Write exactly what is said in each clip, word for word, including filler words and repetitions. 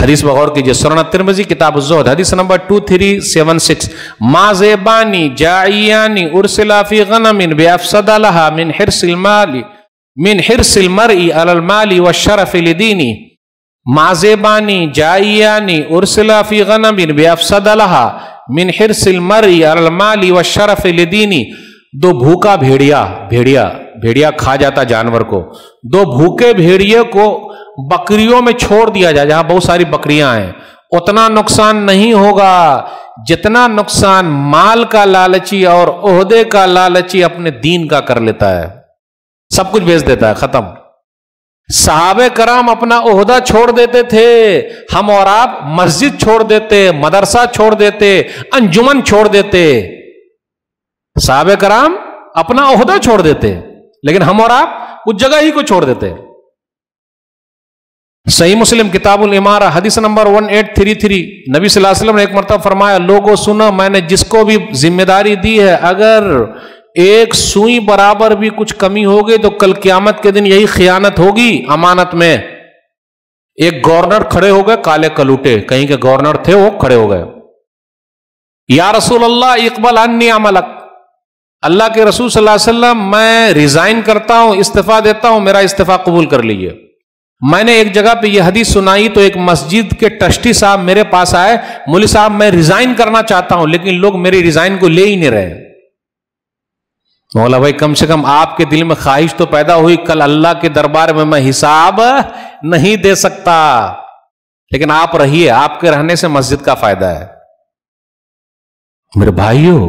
हदीस बगौर कीजिए सुनन तिरमिज़ी किताब ज़ुहद हदीस number two three seven six. माज़ेबानी जाइयानी उरसिला फी गनमिन बिअफसद लहा मिन हिरसिल माली मिन हिरसिल मर्ई अलल माली व शरफ लिदीनी। माज़ेबानी जाइयानी उरसिला फी गनमिन बिअफसद लहा मिन हिरसिल मर्ई अलल माली व शरफ लिदीनी। दो भूखा भेड़िया भेड़िया भेड़िया खा जाता जानवर को, दो भूखे भेड़िए को बकरियों में छोड़ दिया जाए जहां बहुत सारी बकरियां हैं, उतना नुकसान नहीं होगा जितना नुकसान माल का लालची और ओहदे का लालची अपने दीन का कर लेता है। सब कुछ बेच देता है, खत्म। सहाबे कराम अपना ओहदा छोड़ देते थे, हम और आप मस्जिद छोड़ देते, मदरसा छोड़ देते, अंजुमन छोड़ देते। सहाबे कराम अपना ओहदा छोड़ देते, लेकिन हम और आप उस जगह ही को छोड़ देते। सही मुस्लिम किताबुल इमारा हदीस number one eight three three. नबी सल्लल्लाहु अलैहि वसल्लम ने एक मरतब फरमाया, लोगों सुनो, मैंने जिसको भी जिम्मेदारी दी है अगर एक सुई बराबर भी कुछ कमी होगी तो कल क़यामत के दिन यही खियानत होगी अमानत में। एक गवर्नर खड़े हो गए काले कलूटे, कहीं के गवर्नर थे, वो खड़े हो गए, या रसूल अल्लाह इक़बल अन्नी अमलक, अल्लाह के रसूल सल्लल्लाहु अलैहि वसल्लम मैं रिजाइन करता हूं, इस्तीफा देता हूं, मेरा इस्तीफा कबूल कर लीजिए। मैंने एक जगह पे यह हदीस सुनाई तो एक मस्जिद के ट्रस्टी साहब मेरे पास आए, मुल्ला साहब मैं रिजाइन करना चाहता हूं लेकिन लोग मेरी रिजाइन को ले ही नहीं रहे। मौला भाई कम से कम आपके दिल में ख्वाहिश तो पैदा हुई, कल अल्लाह के दरबार में मैं हिसाब नहीं दे सकता, लेकिन आप रहिए, आपके रहने से मस्जिद का फायदा है। मेरे भाइयों,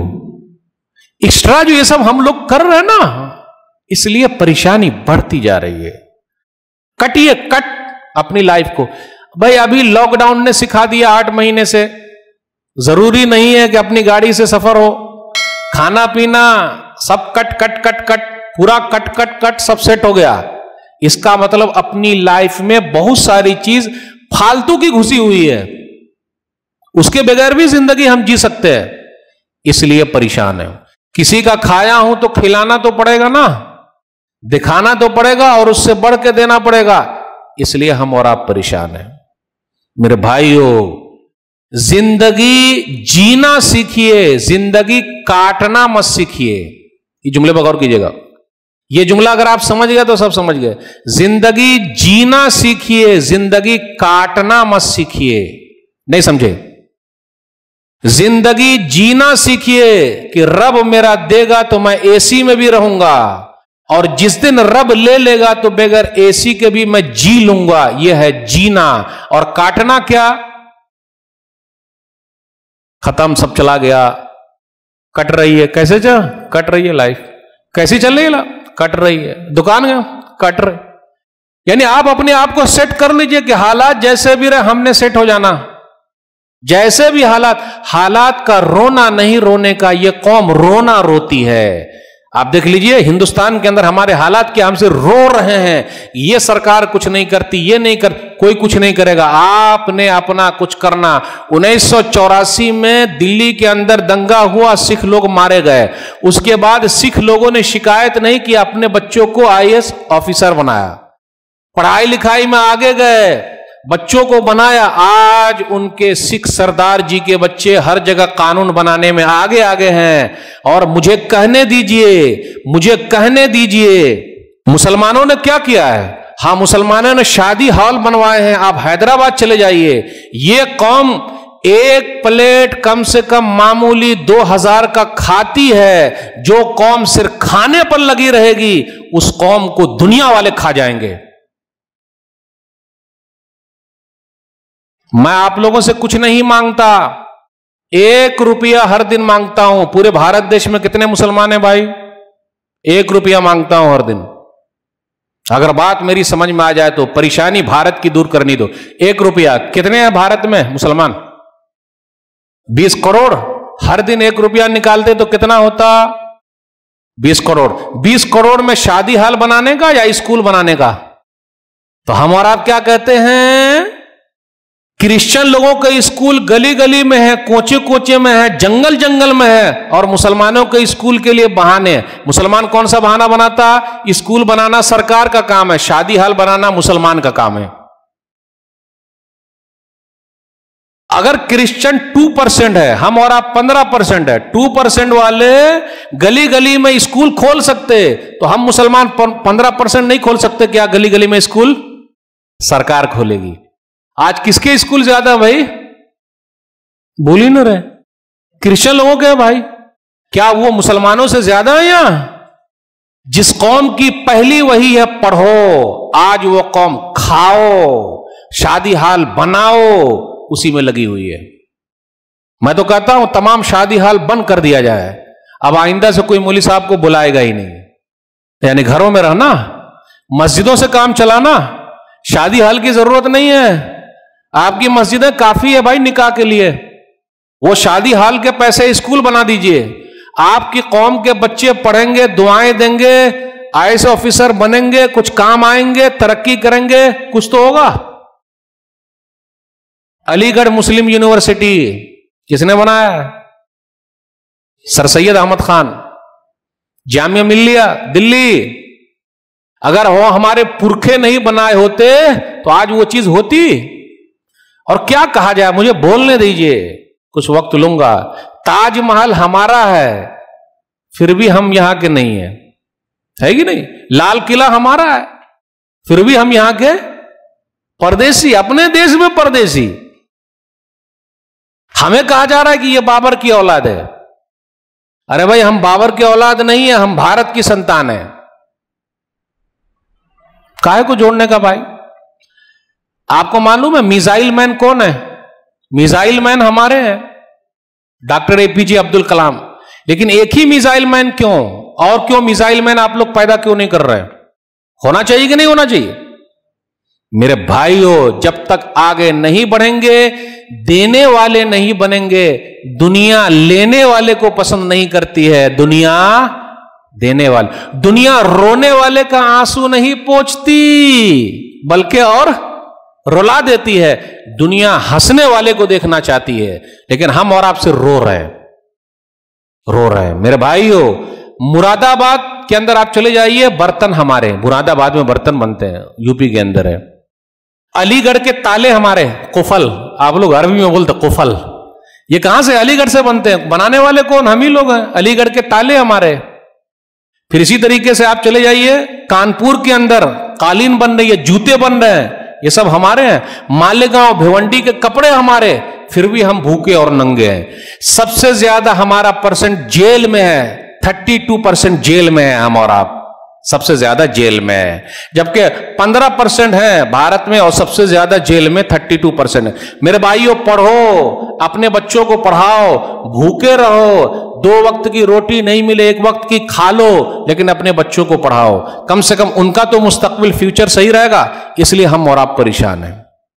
एक्स्ट्रा जो ये सब हम लोग कर रहे हैं ना, इसलिए परेशानी बढ़ती जा रही है। कटिए कट अपनी लाइफ को। भाई अभी लॉकडाउन ने सिखा दिया आठ महीने से, जरूरी नहीं है कि अपनी गाड़ी से सफर हो, खाना पीना सब कट कट कट कट पूरा कट कट कट सब सेट हो गया। इसका मतलब अपनी लाइफ में बहुत सारी चीज फालतू की घुसी हुई है, उसके बगैर भी जिंदगी हम जी सकते हैं, इसलिए परेशान है। किसी का खाया हूं तो खिलाना तो पड़ेगा ना, दिखाना तो पड़ेगा और उससे बढ़ के देना पड़ेगा, इसलिए हम और आप परेशान हैं। मेरे भाइयों, जिंदगी जीना सीखिए, जिंदगी काटना मत सीखिए। ये जुमले पर गौर कीजिएगा, ये जुमला अगर आप समझ गए तो सब समझ गए। जिंदगी जीना सीखिए, जिंदगी काटना मत सीखिए। नहीं समझे? जिंदगी जीना सीखिए कि रब मेरा देगा तो मैं एसी में भी रहूंगा, और जिस दिन रब ले लेगा तो बगैर एसी के भी मैं जी लूंगा। यह है जीना। और काटना क्या? खत्म, सब चला गया, कट रही है। कैसे जा कट रही है लाइफ? कैसी चल रही है? कट रही है। दुकान गया, कट रही। यानी आप अपने आप को सेट कर लीजिए कि हालात जैसे भी रहे हमने सेट हो जाना, जैसे भी हालात। हालात का रोना नहीं रोने का, यह कौम रोना रोती है। आप देख लीजिए हिंदुस्तान के अंदर हमारे हालात क्या हमसे रो रहे हैं। ये सरकार कुछ नहीं करती, ये नहीं कर, कोई कुछ नहीं करेगा। आपने अपना कुछ करना। उन्नीस सौ चौरासी में दिल्ली के अंदर दंगा हुआ, सिख लोग मारे गए। उसके बाद सिख लोगों ने शिकायत नहीं की, अपने बच्चों को आई ए एस ऑफिसर बनाया, पढ़ाई लिखाई में आगे गए, बच्चों को बनाया। आज उनके सिख सरदार जी के बच्चे हर जगह कानून बनाने में आगे आगे हैं। और मुझे कहने दीजिए, मुझे कहने दीजिए, मुसलमानों ने क्या किया है? हाँ, मुसलमानों ने शादी हॉल बनवाए हैं। आप हैदराबाद चले जाइए, ये कौम एक प्लेट कम से कम मामूली दो हजार का खाती है। जो कौम सिर्फ खाने पर लगी रहेगी उस कौम को दुनिया वाले खा जाएंगे। मैं आप लोगों से कुछ नहीं मांगता, एक रुपया हर दिन मांगता हूं। पूरे भारत देश में कितने मुसलमान हैं भाई? एक रुपया मांगता हूं हर दिन। अगर बात मेरी समझ में आ जाए तो परेशानी भारत की दूर करनी दो। एक रुपया, कितने हैं भारत में मुसलमान? बीस करोड़। हर दिन एक रुपया निकालते तो कितना होता? बीस करोड़। बीस करोड़ में शादी हाल बनाने का या स्कूल बनाने का? तो हम और आप क्या कहते हैं? क्रिश्चियन लोगों के स्कूल गली गली में है, कोचे कोचे में है, जंगल जंगल में है, और मुसलमानों के स्कूल के लिए बहाने। मुसलमान कौन सा बहाना बनाता? स्कूल बनाना सरकार का काम है, शादी हाल बनाना मुसलमान का काम है। अगर क्रिश्चियन टू परसेंट है, हम और आप पंद्रह परसेंट है, टू परसेंट वाले गली गली में स्कूल खोल सकते, तो हम मुसलमान पंद्रह परसेंट नहीं खोल सकते क्या? गली गली में स्कूल सरकार खोलेगी। आज किसके स्कूल ज्यादा भाई? बोल ही ना रहे, क्रिश्चियन लोगों के भाई। क्या वो मुसलमानों से ज्यादा है? यहां जिस कौम की पहली वही है पढ़ो, आज वो कौम खाओ, शादी हाल बनाओ, उसी में लगी हुई है। मैं तो कहता हूं तमाम शादी हाल बंद कर दिया जाए, अब आइंदा से कोई मौलवी साहब को बुलाएगा ही नहीं। यानी घरों में रहना, मस्जिदों से काम चलाना, शादी हाल की जरूरत नहीं है। आपकी मस्जिदें काफी है भाई निकाह के लिए, वो शादी हाल के पैसे स्कूल बना दीजिए। आपकी कौम के बच्चे पढ़ेंगे, दुआएं देंगे, आई ए एस ऑफिसर बनेंगे, कुछ काम आएंगे, तरक्की करेंगे, कुछ तो होगा। अलीगढ़ मुस्लिम यूनिवर्सिटी किसने बनाया? सर सैयद अहमद खान। जामिया मिलिया दिल्ली, अगर हो हमारे पुरखे नहीं बनाए होते तो आज वो चीज होती। और क्या कहा जाए, मुझे बोलने दीजिए, कुछ वक्त लूंगा। ताजमहल हमारा है, फिर भी हम यहां के नहीं है, है कि नहीं? लाल किला हमारा है, फिर भी हम यहां के परदेसी, अपने देश में परदेसी। हमें कहा जा रहा है कि ये बाबर की औलाद है। अरे भाई, हम बाबर की औलाद नहीं है, हम भारत की संतान है। काहे को जोड़ने का भाई? आपको मालूम है मिसाइल मैन कौन है? मिसाइल मैन हमारे हैं, doctor A P J Abdul Kalam. लेकिन एक ही मिसाइल मैन क्यों? और क्यों मिसाइल मैन आप लोग पैदा क्यों नहीं कर रहे? होना चाहिए कि नहीं होना चाहिए? मेरे भाइयों, जब तक आगे नहीं बढ़ेंगे, देने वाले नहीं बनेंगे। दुनिया लेने वाले को पसंद नहीं करती है, दुनिया देने वाले। दुनिया रोने वाले का आंसू नहीं पोंछती, बल्कि और रुला देती है। दुनिया हंसने वाले को देखना चाहती है, लेकिन हम और आपसे रो रहे हैं, रो रहे हैं। मेरे भाइयों, मुरादाबाद के अंदर आप चले जाइए, बर्तन हमारे, मुरादाबाद में बर्तन बनते हैं, यूपी के अंदर है। अलीगढ़ के ताले हमारे, कुफल, आप लोग अरबी में बोलते कुफल, ये कहां से? अलीगढ़ से बनते हैं, बनाने वाले कौन? हम ही लोग हैं। अलीगढ़ के ताले हमारे। फिर इसी तरीके से आप चले जाइए, कानपुर के अंदर कालीन बन रही है, जूते बन रहे हैं, ये सब हमारे हैं। मालेगांव भिवंडी के कपड़े हमारे, फिर भी हम भूखे और नंगे हैं। सबसे ज्यादा हमारा परसेंट जेल में है, थर्टी टू परसेंट जेल में है हम और आप, सबसे ज्यादा जेल में है। जबकि पंद्रह परसेंट है भारत में, और सबसे ज्यादा जेल में थर्टी टू परसेंट है। मेरे भाइयों, पढ़ो, अपने बच्चों को पढ़ाओ, भूखे रहो, दो वक्त की रोटी नहीं मिले, एक वक्त की खा लो, लेकिन अपने बच्चों को पढ़ाओ। कम से कम उनका तो मुस्तकबिल, फ्यूचर सही रहेगा। इसलिए हम और आप परेशान हैं।